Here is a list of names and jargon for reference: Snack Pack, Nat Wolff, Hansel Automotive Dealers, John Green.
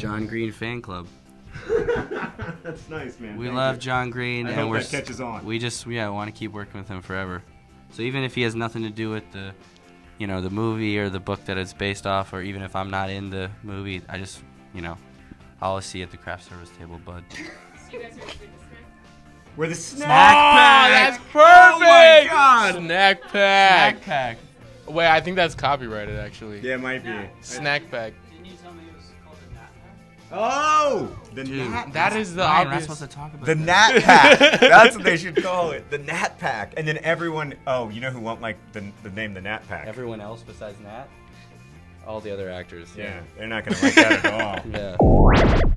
John Green fan club. That's nice, man. We love John Green, and hope that catches on. We just, want to keep working with him forever. So even if he has nothing to do with the, the movie or the book that it's based off, or even if I'm not in the movie, I just, I'll always see you at the craft service table, bud. So you guys are interested in the snack? We're the Snack Pack. That's perfect. Oh my God. Snack Pack. Snack Pack. Wait, I think that's copyrighted, actually. Yeah, it might be. Snack Pack. Didn't you tell me it was called the Nat Pack? Oh! The Nat Pack. That is the obvious. We're not supposed to talk about the Nat Pack. That's what they should call it. The Nat Pack. And then everyone, you know who won't like the name the Nat Pack? Everyone else besides Nat? All the other actors. Yeah, they're not going to like that at all. Yeah.